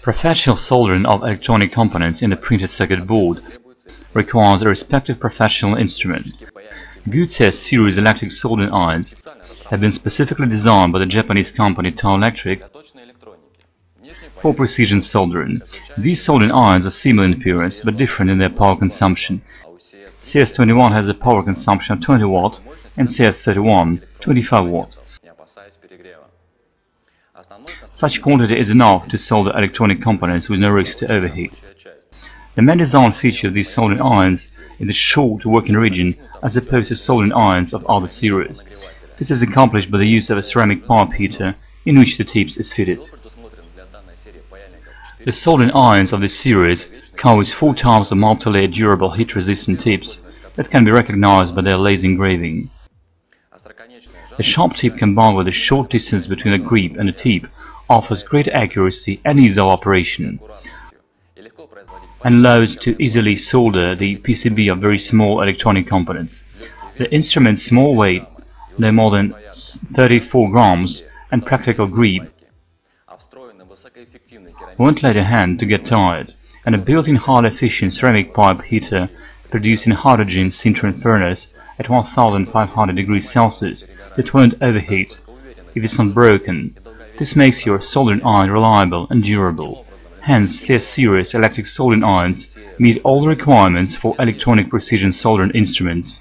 Professional soldering of electronic components in the printed circuit board requires a respective professional instrument. Goot CS Series electric soldering irons have been specifically designed by the Japanese company Taiyo Electric for precision soldering. These soldering irons are similar in appearance but different in their power consumption. CS-21 has a power consumption of 20 Watt and CS-31 25 Watt. Such quantity is enough to solder electronic components with no risk to overheat. The main design feature of these soldering irons is the short working region as opposed to soldering irons of other series. This is accomplished by the use of a ceramic pipe heater in which the tips is fitted. The soldering irons of this series come with 4 types of multi-layer durable heat-resistant tips that can be recognized by their lazy engraving. The sharp tip combined with the short distance between the grip and the tip offers great accuracy and ease of operation, and allows to easily solder the PCB of very small electronic components. The instrument's small weight, no more than 34 grams, and practical grip won't let a hand to get tired, and a built-in highly efficient ceramic pipe heater producing hydrogen sintering furnace at 1500 degrees Celsius that won't overheat if it's not broken. This makes your soldering iron reliable and durable. Hence, CS Series electric soldering irons meet all the requirements for electronic precision soldering instruments.